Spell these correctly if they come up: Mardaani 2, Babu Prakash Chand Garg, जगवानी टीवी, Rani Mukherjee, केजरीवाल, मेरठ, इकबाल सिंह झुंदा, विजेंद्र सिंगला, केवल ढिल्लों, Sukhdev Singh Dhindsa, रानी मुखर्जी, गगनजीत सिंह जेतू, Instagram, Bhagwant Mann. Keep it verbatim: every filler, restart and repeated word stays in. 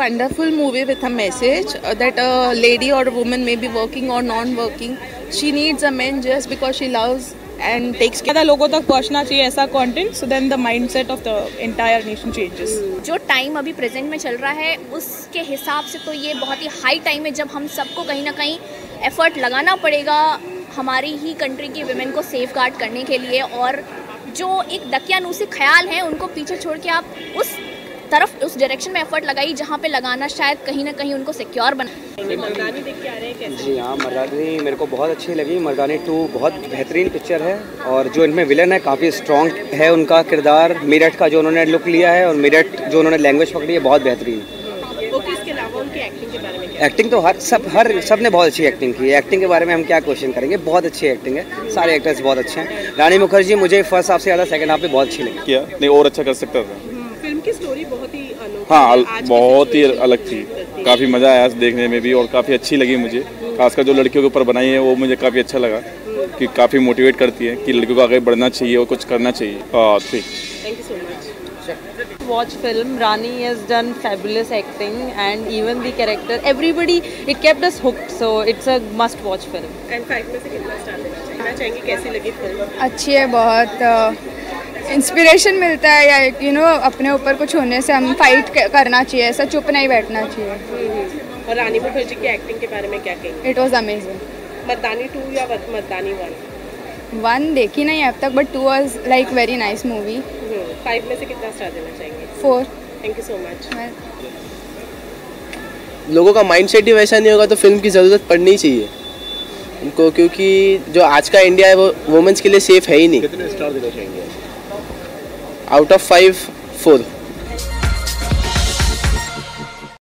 wonderful movie with a message uh, that a lady or a woman may be working or non-working. She needs a man just because she loves and takes care. लोगों तक पहुँचना चाहिए ऐसा content, so then the mindset of the entire nation changes. जो time अभी present में चल रहा है उसके हिसाब से तो ये बहुत ही high time है जब हम सबको कहीं ना कहीं effort लगाना पड़ेगा हमारी ही country की women को safeguard करने के लिए, और जो एक दकियानूसी ख्याल हैं उनको पीछे छोड़ के आप उस तरफ उस डायरेक्शन में एफर्ट लगाई जहाँ पे लगाना शायद कहीं ना कहीं उनको सिक्योर बना। मर्दानी देख के आ रहे हैं कैसे? जी हाँ, मर्दानी मेरे को बहुत अच्छी लगी। मर्दानी टू बहुत बेहतरीन पिक्चर है और जो इनमें विलन है काफ़ी स्ट्रॉन्ग है उनका किरदार। मेरठ का जो उन्होंने लुक लिया है और मेरठ जो उन्होंने लैंग्वेज पकड़ी है बहुत बेहतरीन। एक्टिंग तो हर सब हर सब ने बहुत अच्छी एक्टिंग की है। एक्टिंग के बारे में हम क्या क्वेश्चन करेंगे, बहुत अच्छी एक्टिंग है, सारे एक्टर्स बहुत अच्छे हैं। रानी मुखर्जी मुझे फर्स्ट हाफ से ज़्यादा सेकंड हाफ में बहुत अच्छी लगी। क्या नहीं और अच्छा कर सकता था। फिल्म की स्टोरी बहुत ही अलग, हाँ बहुत ही अलग थी, काफ़ी मज़ा आया देखने में भी और काफ़ी अच्छी लगी मुझे। खासकर जो लड़कियों के ऊपर बनाई है वो मुझे काफ़ी अच्छा लगा कि काफ़ी मोटिवेट करती है कि लड़कियों को आगे बढ़ना चाहिए और कुछ करना चाहिए। ठीक, thank you so much. Watch film, Rani has done fabulous acting and even the character everybody it kept us hooked, so it's a must watch film. And five में से कितना स्टार देना चाहेंगे, कैसी लगी फिल्म? अच्छी है, बहुत इंस्पिरेशन मिलता है, या यू नो अपने ऊपर कुछ होने से हम फाइट करना चाहिए, ऐसा चुप नहीं बैठना चाहिए। और रानी मुखर्जी की एक्टिंग के बारे में क्या कहेंगे? It was amazing. Mardaani two या मर्दानी वन? वन देखी नहीं अब तक, but two was like very nice movie. Five में से कितना स्टार देना चाहेंगे? Four. Thank you so much. लोगों का माइंडसेट ही वैसा नहीं होगा तो फिल्म की ज़रूरत पड़नी चाहिए उनको, क्योंकि जो आज का इंडिया है वो वुमेन्स के लिए सेफ है ही नहीं। कितने स्टार देना चाहेंगे? Out of five, four.